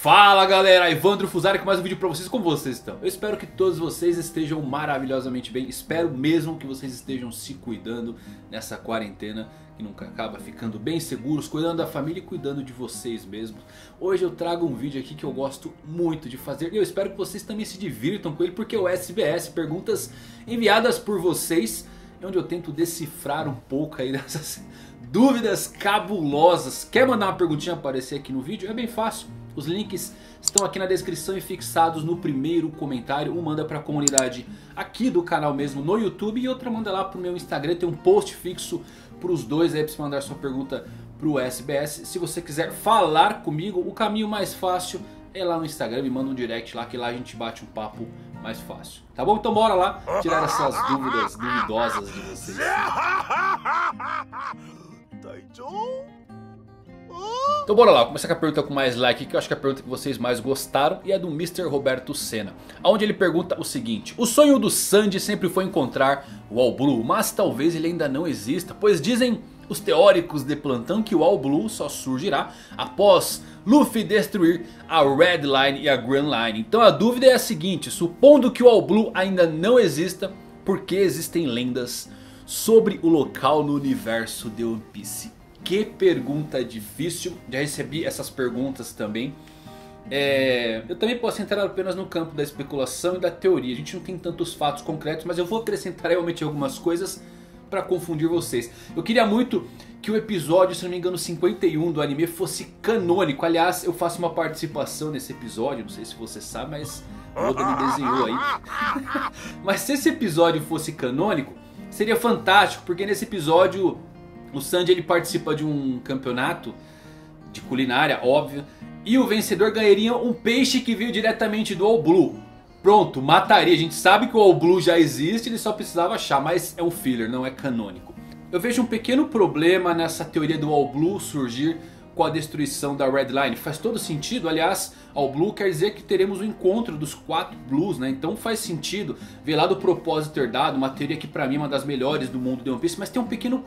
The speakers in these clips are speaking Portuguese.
Fala galera, Evandro Fuzari com mais um vídeo pra vocês. Como vocês estão? Eu espero que todos vocês estejam maravilhosamente bem. Espero mesmo que vocês estejam se cuidando nessa quarentena que nunca acaba, ficando bem seguros, cuidando da família e cuidando de vocês mesmos. Hoje eu trago um vídeo aqui que eu gosto muito de fazer e eu espero que vocês também se divirtam com ele, porque é o SBS, perguntas enviadas por vocês, onde eu tento decifrar um pouco aí dessas dúvidas cabulosas. Quer mandar uma perguntinha aparecer aqui no vídeo? É bem fácil. Os links estão aqui na descrição e fixados no primeiro comentário. Um manda para a comunidade aqui do canal mesmo no YouTube e outra manda lá para o meu Instagram. Tem um post fixo para os dois aí para você mandar sua pergunta para o SBS. Se você quiser falar comigo, o caminho mais fácil é lá no Instagram. Me manda um direct lá, que lá a gente bate um papo mais fácil. Tá bom? Então bora lá tirar essas dúvidas duvidosas de vocês. Então bora lá, começar com a pergunta com mais like, que eu acho que é a pergunta que vocês mais gostaram, e é do Mr. Roberto Senna, onde ele pergunta o seguinte: o sonho do Sanji sempre foi encontrar o All Blue, mas talvez ele ainda não exista, pois dizem os teóricos de plantão que o All Blue só surgirá após Luffy destruir a Red Line e a Grand Line. Então a dúvida é a seguinte: supondo que o All Blue ainda não exista, por que existem lendas sobre o local no universo de One Piece? Que pergunta difícil, já recebi essas perguntas também. Eu também posso entrar apenas no campo da especulação e da teoria. A gente não tem tantos fatos concretos, mas eu vou acrescentar realmente algumas coisas para confundir vocês. Eu queria muito que o episódio, se não me engano 51 do anime, fosse canônico. Aliás, eu faço uma participação nesse episódio, não sei se você sabe, mas o Oda me desenhou aí. Mas se esse episódio fosse canônico, seria fantástico, porque nesse episódio o Sanji ele participa de um campeonato de culinária, óbvio, e o vencedor ganharia um peixe que veio diretamente do All Blue. Pronto, mataria. A gente sabe que o All Blue já existe, ele só precisava achar, mas é um filler, não é canônico. Eu vejo um pequeno problema nessa teoria do All Blue surgir com a destruição da Red Line. Faz todo sentido, aliás, All Blue quer dizer que teremos o encontro dos 4 Blues, né? Então faz sentido, ver lá do propósito herdado, uma teoria que pra mim é uma das melhores do mundo de One Piece, mas tem um pequeno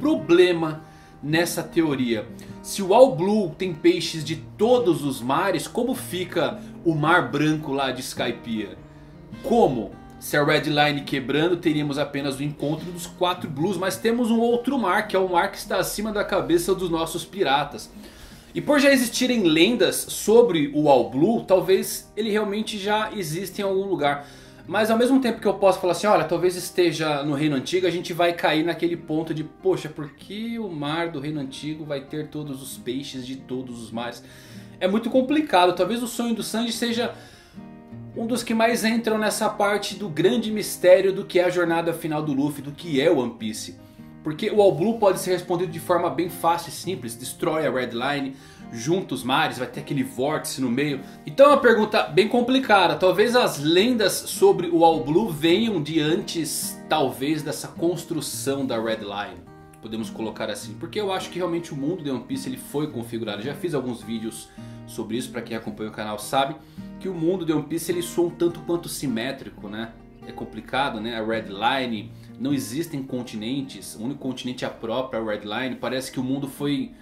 problema nessa teoria. Se o All Blue tem peixes de todos os mares, como fica o mar branco lá de Skypiea? Como? Se a Red Line quebrando, teríamos apenas o encontro dos 4 Blues, mas temos um outro mar, que é o mar que está acima da cabeça dos nossos piratas. E por já existirem lendas sobre o All Blue, talvez ele realmente já exista em algum lugar. Mas ao mesmo tempo que eu posso falar assim, olha, talvez esteja no Reino Antigo, a gente vai cair naquele ponto de, poxa, por que o mar do Reino Antigo vai ter todos os peixes de todos os mares? É muito complicado. Talvez o sonho do Sanji seja um dos que mais entram nessa parte do grande mistério do que é a jornada final do Luffy, do que é o One Piece. Porque o All Blue pode ser respondido de forma bem fácil e simples: destrói a Red Line, junta os mares, vai ter aquele vórtice no meio. Então é uma pergunta bem complicada. Talvez as lendas sobre o All Blue venham de antes, talvez, dessa construção da Red Line, podemos colocar assim. Porque eu acho que realmente o mundo de One Piece ele foi configurado. Eu já fiz alguns vídeos sobre isso, para quem acompanha o canal sabe que o mundo de One Piece ele soa um tanto quanto simétrico, né? É complicado, né? A Red Line, não existem continentes, o único continente é a própria Red Line. Parece que o mundo foi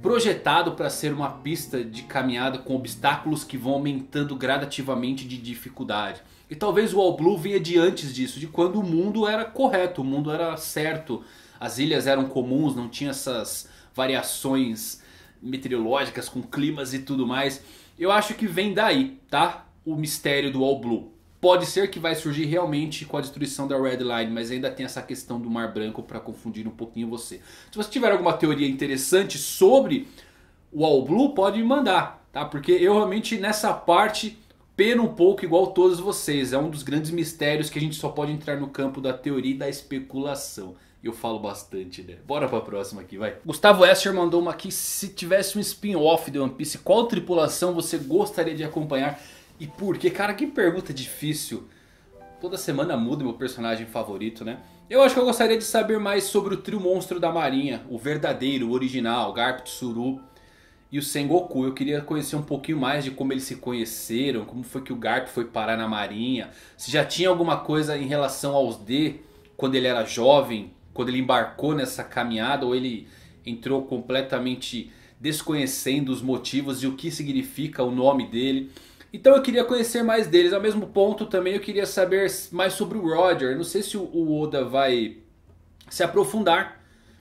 projetado para ser uma pista de caminhada com obstáculos que vão aumentando gradativamente de dificuldade. E talvez o All Blue venha de antes disso, de quando o mundo era correto, o mundo era certo. As ilhas eram comuns, não tinha essas variações meteorológicas com climas e tudo mais. Eu acho que vem daí, tá? O mistério do All Blue. Pode ser que vai surgir realmente com a destruição da Red Line, mas ainda tem essa questão do Mar Branco para confundir um pouquinho você. Se você tiver alguma teoria interessante sobre o All Blue, pode me mandar, tá? Porque eu realmente nessa parte peno um pouco igual todos vocês. É um dos grandes mistérios que a gente só pode entrar no campo da teoria e da especulação. Eu falo bastante, né? Bora pra próxima aqui, vai. Gustavo Escher mandou uma aqui: se tivesse um spin-off de One Piece, qual tripulação você gostaria de acompanhar? E por quê? Cara, que pergunta difícil. Toda semana muda meu personagem favorito, né? Eu acho que eu gostaria de saber mais sobre o trio monstro da marinha. O verdadeiro, o original, Garp, Tsuru e o Sengoku. Eu queria conhecer um pouquinho mais de como eles se conheceram. Como foi que o Garp foi parar na marinha. Se já tinha alguma coisa em relação aos D, quando ele era jovem. Quando ele embarcou nessa caminhada, ou ele entrou completamente desconhecendo os motivos e o que significa o nome dele. Então eu queria conhecer mais deles. Ao mesmo ponto também eu queria saber mais sobre o Roger. Eu não sei se o Oda vai se aprofundar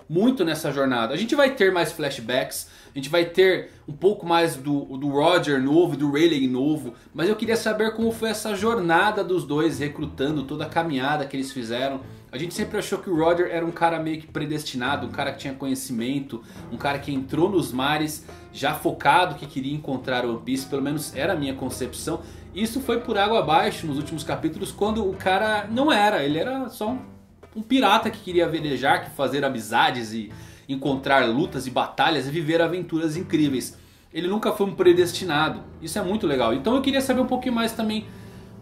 muito nessa jornada. A gente vai ter mais flashbacks. A gente vai ter um pouco mais do Roger novo, do Rayleigh novo. Mas eu queria saber como foi essa jornada dos dois, recrutando, toda a caminhada que eles fizeram. A gente sempre achou que o Roger era um cara meio que predestinado, um cara que tinha conhecimento, um cara que entrou nos mares já focado, que queria encontrar One Piece. Pelo menos era a minha concepção. Isso foi por água abaixo nos últimos capítulos, quando o cara não era. Ele era só um pirata que queria velejar, que fazer amizades e encontrar lutas e batalhas e viver aventuras incríveis. Ele nunca foi um predestinado. Isso é muito legal. Então eu queria saber um pouquinho mais também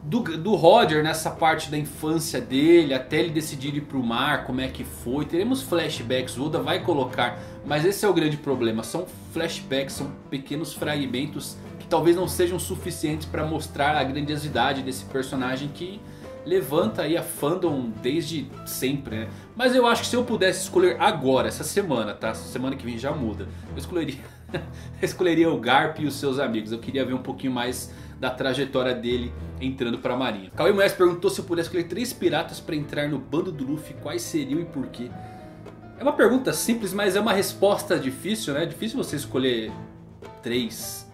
do Roger nessa parte da infância dele, até ele decidir ir pro mar, como é que foi. Teremos flashbacks, o Oda vai colocar, mas esse é o grande problema. São flashbacks, são pequenos fragmentos que talvez não sejam suficientes para mostrar a grandiosidade desse personagem que levanta aí a fandom desde sempre, né? Mas eu acho que se eu pudesse escolher agora, essa semana, tá? Semana que vem já muda. Eu escolheria, o Garp e os seus amigos. Eu queria ver um pouquinho mais da trajetória dele entrando pra marinha. Cauê Moraes perguntou se eu pudesse escolher 3 piratas pra entrar no bando do Luffy, quais seriam e por quê? É uma pergunta simples, mas é uma resposta difícil, né? É difícil você escolher 3.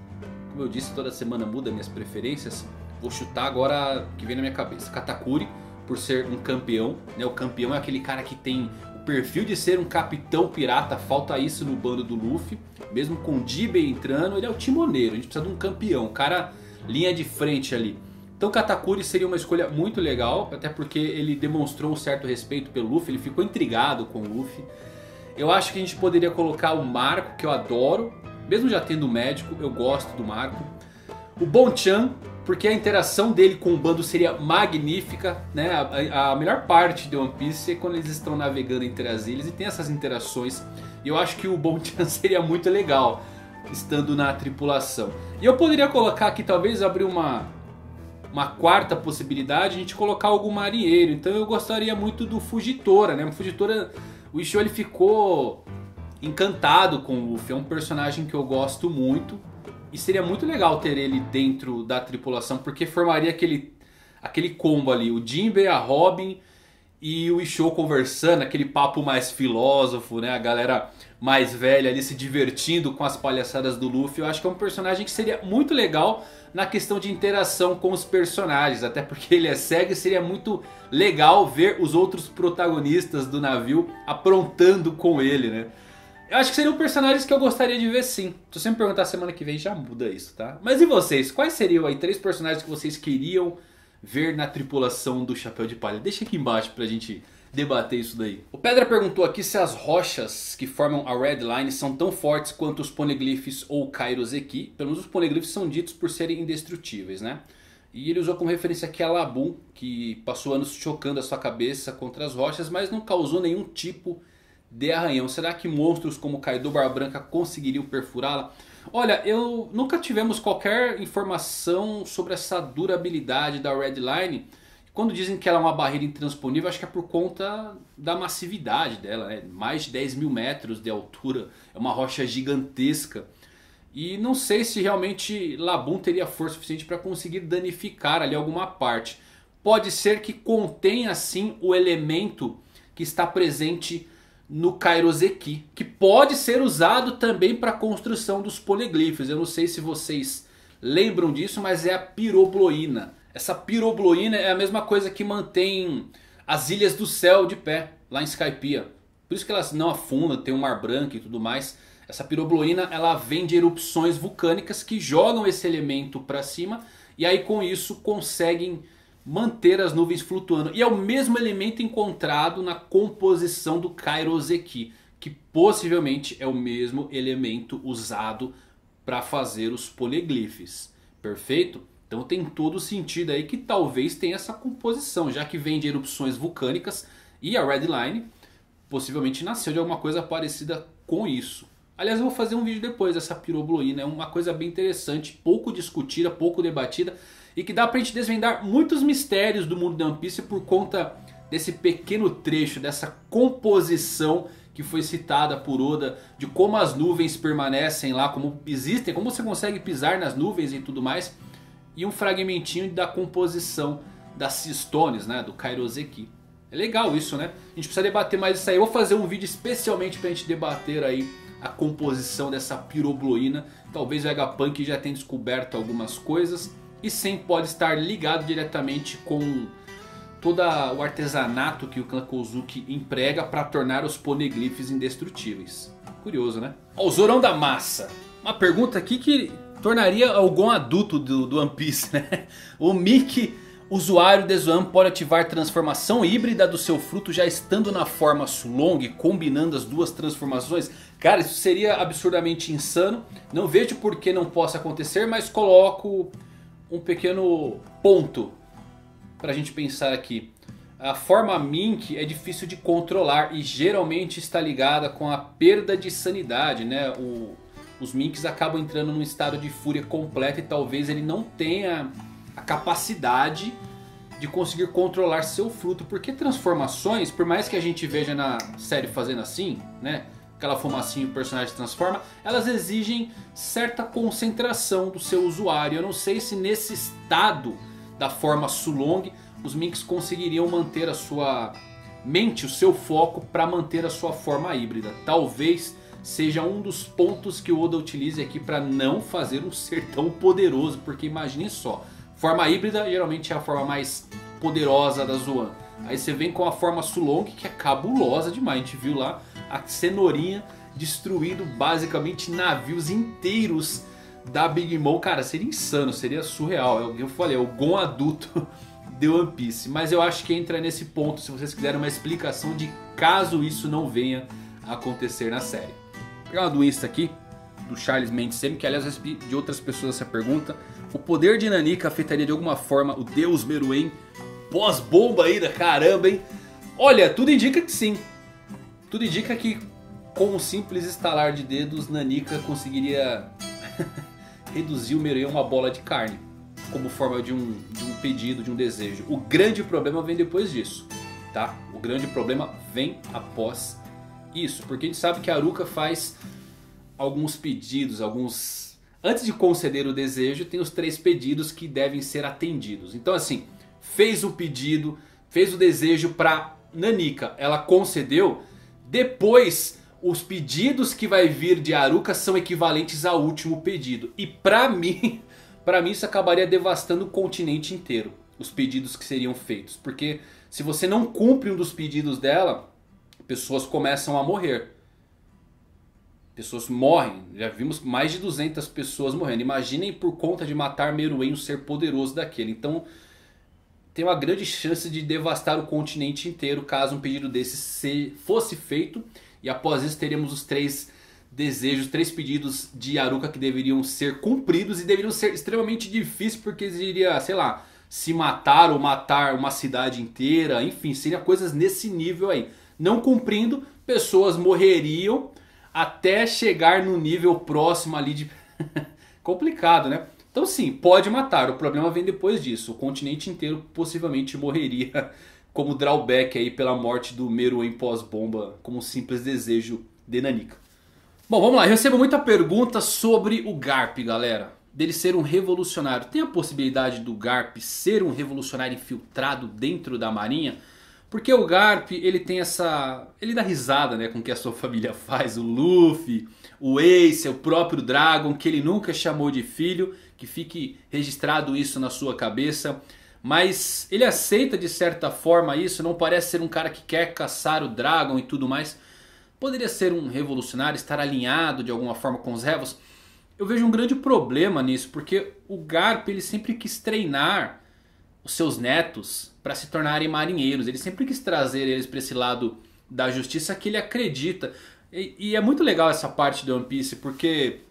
Como eu disse, toda semana muda minhas preferências. Vou chutar agora o que vem na minha cabeça. Katakuri, por ser um campeão, né? O campeão é aquele cara que tem o perfil de ser um capitão pirata. Falta isso no bando do Luffy. Mesmo com o Jinbei entrando, ele é o timoneiro. A gente precisa de um campeão, um cara linha de frente ali. Então Katakuri seria uma escolha muito legal. Até porque ele demonstrou um certo respeito pelo Luffy. Ele ficou intrigado com o Luffy. Eu acho que a gente poderia colocar o Marco, que eu adoro. Mesmo já tendo médico, eu gosto do Marco. O Bon-chan, porque a interação dele com o bando seria magnífica, né? A melhor parte de One Piece é quando eles estão navegando entre as ilhas e tem essas interações. E eu acho que o Bon-chan seria muito legal estando na tripulação. E eu poderia colocar aqui, talvez abrir uma quarta possibilidade, a gente colocar algum marinheiro. Então eu gostaria muito do Fujitora, né? O Fujitora, o Ishio, ele ficou encantado com o Luffy. É um personagem que eu gosto muito. E seria muito legal ter ele dentro da tripulação, porque formaria aquele combo ali, o Jinbei, a Robin e o Ishio conversando, aquele papo mais filósofo, né? A galera mais velha ali se divertindo com as palhaçadas do Luffy. Eu acho que é um personagem que seria muito legal na questão de interação com os personagens, até porque ele é cego e seria muito legal ver os outros protagonistas do navio aprontando com ele, né? Eu acho que seriam personagens que eu gostaria de ver, sim. Se você me perguntar semana que vem, já muda isso, tá? Mas e vocês? Quais seriam aí 3 personagens que vocês queriam ver na tripulação do Chapéu de Palha? Deixa aqui embaixo pra gente debater isso daí. O Pedra perguntou aqui se as rochas que formam a Red Line são tão fortes quanto os Poneglyphs ou Kairoseki. Pelo menos os Poneglyphs são ditos por serem indestrutíveis, né? E ele usou como referência aqui a Law, que passou anos chocando a sua cabeça contra as rochas, mas não causou nenhum tipo de arranhão. Será que monstros como Kaido Barba Branca conseguiriam perfurá-la? Olha, eu nunca tivemos qualquer informação sobre essa durabilidade da Red Line. Quando dizem que ela é uma barreira intransponível, acho que é por conta da massividade dela, né? Mais de 10 mil metros de altura, é uma rocha gigantesca. E não sei se realmente Law teria força suficiente para conseguir danificar ali alguma parte. Pode ser que contenha sim o elemento que está presente no Kairoseki, que pode ser usado também para a construção dos Poneglyphs. Eu não sei se vocês lembram disso, mas é a pirobloína. Essa pirobloína é a mesma coisa que mantém as ilhas do céu de pé, lá em Skypiea. Por isso que elas não afundam, tem um mar branco e tudo mais. Essa pirobloína, ela vem de erupções vulcânicas que jogam esse elemento para cima. E aí com isso conseguem manter as nuvens flutuando. E é o mesmo elemento encontrado na composição do Kairoseki, que possivelmente é o mesmo elemento usado para fazer os Poneglyphs. Perfeito? Então tem todo sentido aí que talvez tenha essa composição, já que vem de erupções vulcânicas. E a Red Line possivelmente nasceu de alguma coisa parecida com isso. Aliás, eu vou fazer um vídeo depois dessa pirobloína. É uma coisa bem interessante, pouco discutida, pouco debatida, e que dá pra gente desvendar muitos mistérios do mundo de One Piece por conta desse pequeno trecho, dessa composição que foi citada por Oda, de como as nuvens permanecem lá, como existem, como você consegue pisar nas nuvens e tudo mais. E um fragmentinho da composição das Sea Stones, né, do Kairoseki. É legal isso, né? A gente precisa debater mais isso aí. Eu vou fazer um vídeo especialmente pra gente debater aí a composição dessa pirobloína. Talvez o Vegapunk já tenha descoberto algumas coisas. E sim, pode estar ligado diretamente com todo o artesanato que o clã Kozuki emprega para tornar os Poneglyphs indestrutíveis. Curioso, né? Ó, o Zorão da Massa. Uma pergunta aqui que tornaria algum adulto do One Piece, né? O Mickey, usuário de Zoan, pode ativar transformação híbrida do seu fruto já estando na forma Sulong, combinando as duas transformações. Cara, isso seria absurdamente insano. Não vejo por que não possa acontecer, mas coloco um pequeno ponto pra gente pensar aqui. A forma Mink é difícil de controlar e geralmente está ligada com a perda de sanidade, né? Os Minks acabam entrando num estado de fúria completa e talvez ele não tenha a capacidade de conseguir controlar seu fruto. Porque transformações, por mais que a gente veja na série fazendo assim, né, aquela fumacinha o personagem transforma, elas exigem certa concentração do seu usuário. Eu não sei se nesse estado da forma Sulong os Minks conseguiriam manter a sua mente, o seu foco, para manter a sua forma híbrida. Talvez seja um dos pontos que o Oda utilize aqui para não fazer um ser tão poderoso. Porque imagine só, forma híbrida geralmente é a forma mais poderosa da Zoan. Aí você vem com a forma Sulong, que é cabulosa demais. A gente viu lá a cenourinha destruindo basicamente navios inteiros da Big Mom. Cara, seria insano, seria surreal. É o que eu falei, é o Gon adulto de One Piece. Mas eu acho que entra nesse ponto, se vocês quiserem uma explicação de caso isso não venha a acontecer na série. Vou pegar uma do Insta aqui, do Charles Mendes Semi, que aliás de outras pessoas essa pergunta. O poder de Nanika afetaria de alguma forma o deus Meruem pós-bomba ainda? Caramba, hein? Olha, tudo indica que sim. Tudo indica que com um simples estalar de dedos Nanika conseguiria reduzir o Meruem a uma bola de carne, como forma de um pedido, de um desejo. O grande problema vem depois disso, tá? O grande problema vem após isso, porque a gente sabe que a Aruka faz alguns pedidos, antes de conceder o desejo, tem os 3 pedidos que devem ser atendidos. Então assim, fez o pedido, fez o desejo pra Nanika, ela concedeu. Depois, os pedidos que vai vir de Aruka são equivalentes ao último pedido. E pra mim isso acabaria devastando o continente inteiro, os pedidos que seriam feitos. Porque se você não cumpre um dos pedidos dela, pessoas começam a morrer. Pessoas morrem. Já vimos mais de 200 pessoas morrendo. Imaginem por conta de matar Meruem, um ser poderoso daquele. Então tem uma grande chance de devastar o continente inteiro caso um pedido desse fosse feito. E após isso teremos os 3 desejos, 3 pedidos de Aruka que deveriam ser cumpridos. E deveriam ser extremamente difíceis, porque exigiria, sei lá, se matar ou matar uma cidade inteira. Enfim, seria coisas nesse nível aí. Não cumprindo, pessoas morreriam até chegar no nível próximo ali de... complicado, né? Então sim, pode matar, o problema vem depois disso. O continente inteiro possivelmente morreria como drawback aí pela morte do Meruem pós-bomba, como um simples desejo de Nanika. Bom, vamos lá, eu recebo muita pergunta sobre o Garp, galera, dele ser um revolucionário. Tem a possibilidade do Garp ser um revolucionário infiltrado dentro da marinha? Porque o Garp, ele tem essa... ele dá risada, né, com o que a sua família faz. O Luffy, o Ace, o próprio Dragon, que ele nunca chamou de filho. Que fique registrado isso na sua cabeça. Mas ele aceita de certa forma isso. Não parece ser um cara que quer caçar o Dragon e tudo mais. Poderia ser um revolucionário, estar alinhado de alguma forma com os Revos. Eu vejo um grande problema nisso. Porque o Garp, ele sempre quis treinar os seus netos para se tornarem marinheiros. Ele sempre quis trazer eles para esse lado da justiça que ele acredita. E é muito legal essa parte do One Piece, porque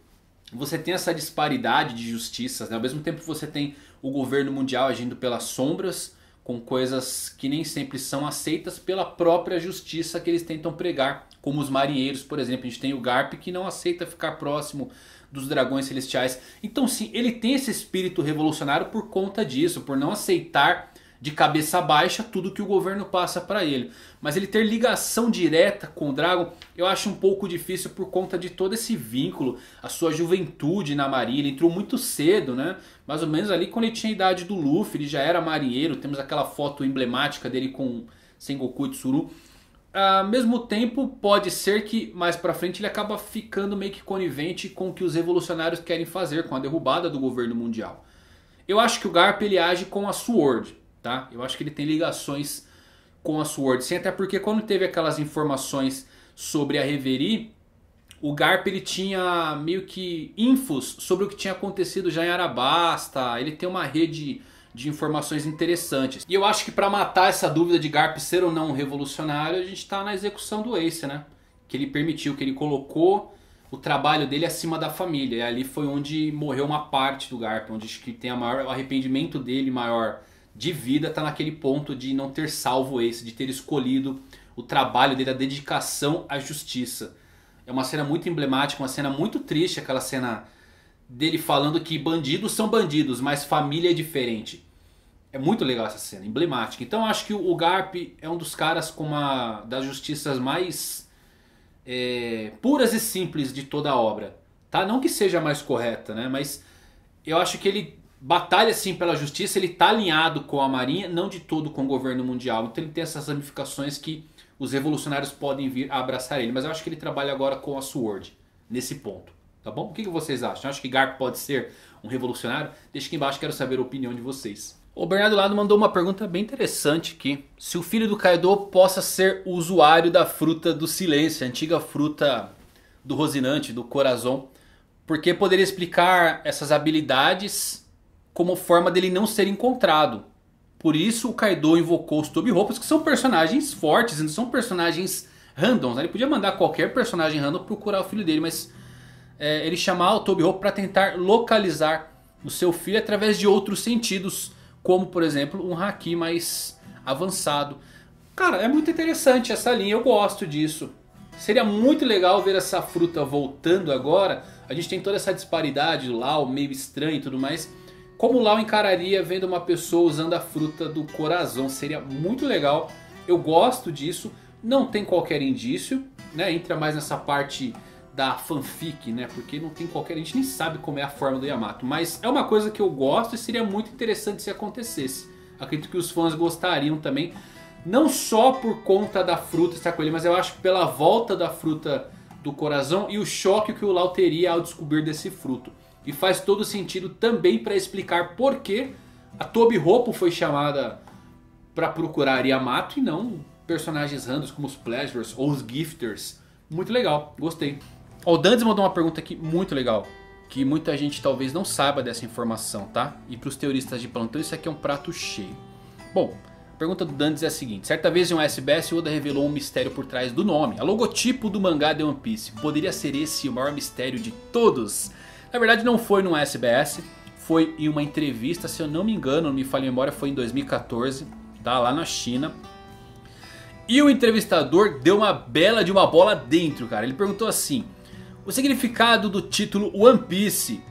você tem essa disparidade de justiças, né? Ao mesmo tempo você tem o governo mundial agindo pelas sombras, com coisas que nem sempre são aceitas pela própria justiça que eles tentam pregar. Como os marinheiros, por exemplo. A gente tem o Garp, que não aceita ficar próximo dos dragões celestiais. Então sim, ele tem esse espírito revolucionário por conta disso, por não aceitar de cabeça baixa tudo que o governo passa para ele. Mas ele ter ligação direta com o Dragon eu acho um pouco difícil por conta de todo esse vínculo. A sua juventude na marinha, ele entrou muito cedo, né? Mais ou menos ali quando ele tinha a idade do Luffy, ele já era marinheiro. Temos aquela foto emblemática dele com Sengoku e Tsuru. Ao mesmo tempo, pode ser que mais pra frente ele acaba ficando meio que conivente com o que os revolucionários querem fazer, com a derrubada do governo mundial. Eu acho que o Garp ele age com a SWORD, tá? Eu acho que ele tem ligações com a SWORD, sim, até porque quando teve aquelas informações sobre a Reverie, o Garp ele tinha meio que infos sobre o que tinha acontecido já em Arabasta. Ele tem uma rede de informações interessantes. E eu acho que para matar essa dúvida de Garp ser ou não um revolucionário, a gente está na execução do Ace, né? Que ele permitiu, que ele colocou o trabalho dele acima da família. E ali foi onde morreu uma parte do Garp, onde acho que tem a maior, o arrependimento dele maior de vida está naquele ponto de não ter salvo o Ace, de ter escolhido o trabalho dele, a dedicação à justiça. É uma cena muito emblemática, uma cena muito triste, aquela cena dele falando que bandidos são bandidos, mas família é diferente. É muito legal essa cena, emblemática. Então eu acho que o Garp é um dos caras com uma das justiças mais puras e simples de toda a obra, tá? Não que seja mais correta, né? Mas eu acho que ele batalha sim pela justiça, ele tá alinhado com a marinha, não de todo com o governo mundial. Então ele tem essas ramificações que os revolucionários podem vir a abraçar ele. Mas eu acho que ele trabalha agora com a SWORD, nesse ponto. Tá bom? O que vocês acham? Acho que Garp pode ser um revolucionário? Deixa aqui embaixo, quero saber a opinião de vocês. O Bernardo Lado mandou uma pergunta bem interessante aqui. Se o filho do Kaido possa ser o usuário da fruta do silêncio, a antiga fruta do Rosinante, do Corazón, porque poderia explicar essas habilidades como forma dele não ser encontrado. Por isso o Kaido invocou os Tobiroppos, que são personagens fortes, não são personagens randoms, né? Ele podia mandar qualquer personagem random procurar o filho dele, mas ele chamar o Tobiroppo para tentar localizar o seu filho através de outros sentidos, como por exemplo um haki mais avançado. Cara, é muito interessante essa linha, eu gosto disso. Seria muito legal ver essa fruta voltando agora. A gente tem toda essa disparidade do Law, meio estranho e tudo mais. Como o Law encararia vendo uma pessoa usando a fruta do Corazón? Seria muito legal, eu gosto disso. Não tem qualquer indício, né? Entra mais nessa parte da fanfic, né? Porque não tem qualquer... A gente nem sabe como é a forma do Yamato. Mas é uma coisa que eu gosto e seria muito interessante se acontecesse. Acredito que os fãs gostariam também. Não só por conta da fruta estar com ele, mas eu acho que pela volta da fruta do Corazón e o choque que o Law teria ao descobrir desse fruto. E faz todo sentido também para explicar por que a Tobiroppo foi chamada para procurar Yamato e não personagens randoms como os Pleasures ou os Gifters. Muito legal, gostei. O Dantes mandou uma pergunta aqui muito legal, que muita gente talvez não saiba dessa informação, tá? E para os teoristas de plantão isso aqui é um prato cheio. Bom, a pergunta do Dantes é a seguinte: certa vez em um SBS, Oda revelou um mistério por trás do nome, a logotipo do mangá de One Piece. Poderia ser esse o maior mistério de todos? Na verdade não foi num SBS, foi em uma entrevista, se eu não me engano, não me falha a memória, foi em 2014, tá? Lá na China. E o entrevistador deu uma bela de uma bola dentro, cara. Ele perguntou assim: o significado do título One Piece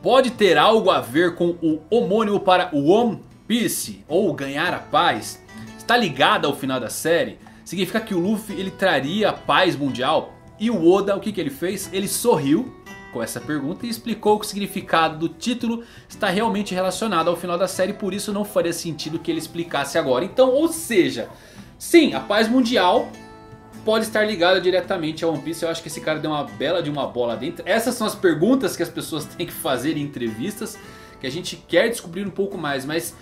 pode ter algo a ver com o homônimo para One Piece ou ganhar a paz? Está ligado ao final da série? Significa que o Luffy ele traria a paz mundial? E o Oda, o que ele fez? Ele sorriu com essa pergunta e explicou que o significado do título está realmente relacionado ao final da série, por isso não faria sentido que ele explicasse agora. Então, ou seja, sim, a paz mundial pode estar ligada diretamente a One Piece. Eu acho que esse cara deu uma bela de uma bola dentro. Essas são as perguntas que as pessoas têm que fazer em entrevistas, que a gente quer descobrir um pouco mais. Mas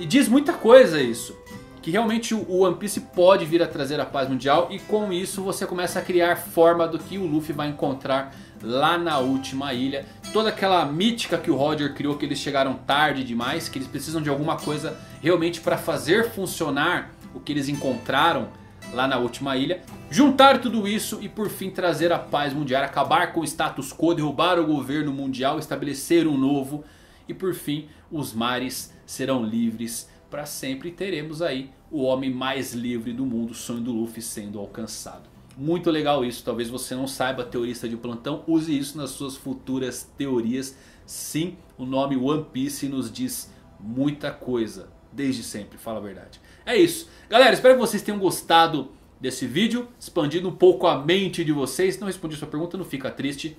e diz muita coisa isso, que realmente o One Piece pode vir a trazer a paz mundial. E com isso você começa a criar forma do que o Luffy vai encontrar lá na última ilha. Toda aquela mítica que o Roger criou, que eles chegaram tarde demais, que eles precisam de alguma coisa realmente para fazer funcionar o que eles encontraram lá na última ilha. Juntar tudo isso e por fim trazer a paz mundial, acabar com o status quo, derrubar o governo mundial, estabelecer um novo. E por fim os mares serão livres para sempre e teremos aí o homem mais livre do mundo, o sonho do Luffy sendo alcançado. Muito legal isso, talvez você não saiba, teorista de plantão, use isso nas suas futuras teorias. Sim, o nome One Piece nos diz muita coisa. desde sempre, fala a verdade. É isso. Galera, espero que vocês tenham gostado desse vídeo, expandindo um pouco a mente de vocês. Se não respondi a sua pergunta, não fica triste.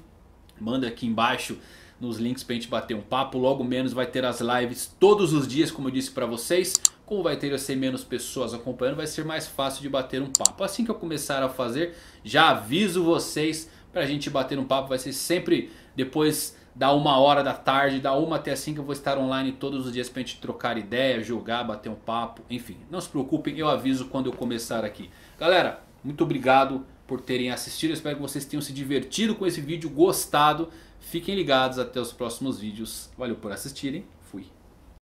Manda aqui embaixo nos links pra gente bater um papo. Logo menos vai ter as lives todos os dias, como eu disse pra vocês. Como vai ter assim menos pessoas acompanhando, vai ser mais fácil de bater um papo. Assim que eu começar a fazer, já aviso vocês pra gente bater um papo. Vai ser sempre depois da 13h, da 13h até assim que eu vou estar online todos os dias pra gente trocar ideia, jogar, bater um papo, enfim. Não se preocupem, eu aviso quando eu começar aqui. Galera, muito obrigado por terem assistido. Eu espero que vocês tenham se divertido com esse vídeo, gostado. Fiquem ligados até os próximos vídeos. Valeu por assistirem.